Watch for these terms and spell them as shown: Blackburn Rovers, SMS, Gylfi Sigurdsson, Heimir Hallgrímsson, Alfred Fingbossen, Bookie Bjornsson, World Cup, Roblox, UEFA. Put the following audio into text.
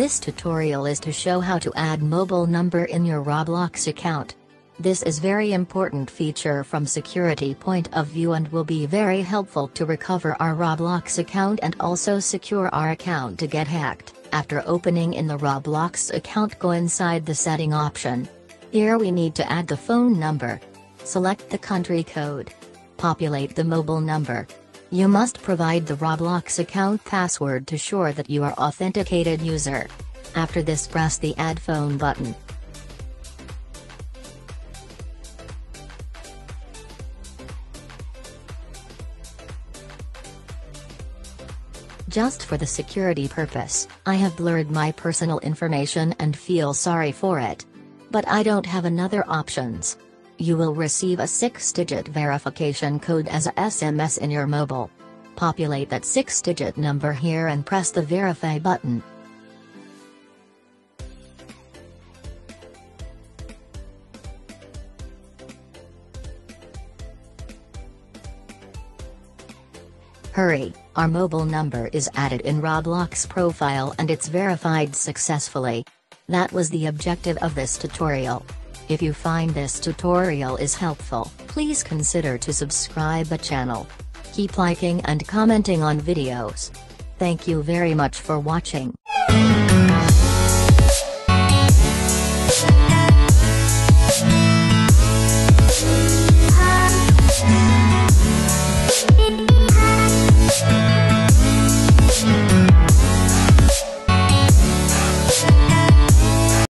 This tutorial is to show how to add mobile number in your Roblox account. This is very important feature from security point of view and will be very helpful to recover our Roblox account and also secure our account to get hacked. After opening in the Roblox account, go inside the setting option. Here we need to add the phone number. Select the country code. Populate the mobile number. You must provide the Roblox account password to ensure that you are authenticated user. After this, press the Add Phone button. Just for the security purpose, I have blurred my personal information and feel sorry for it. But I don't have another options. You will receive a 6-digit verification code as a SMS in your mobile. Populate that 6-digit number here and press the Verify button. Hurry, our mobile number is added in Roblox profile and it's verified successfully. That was the objective of this tutorial. If you find this tutorial is helpful, please consider to subscribe the channel. Keep liking and commenting on videos. Thank you very much for watching.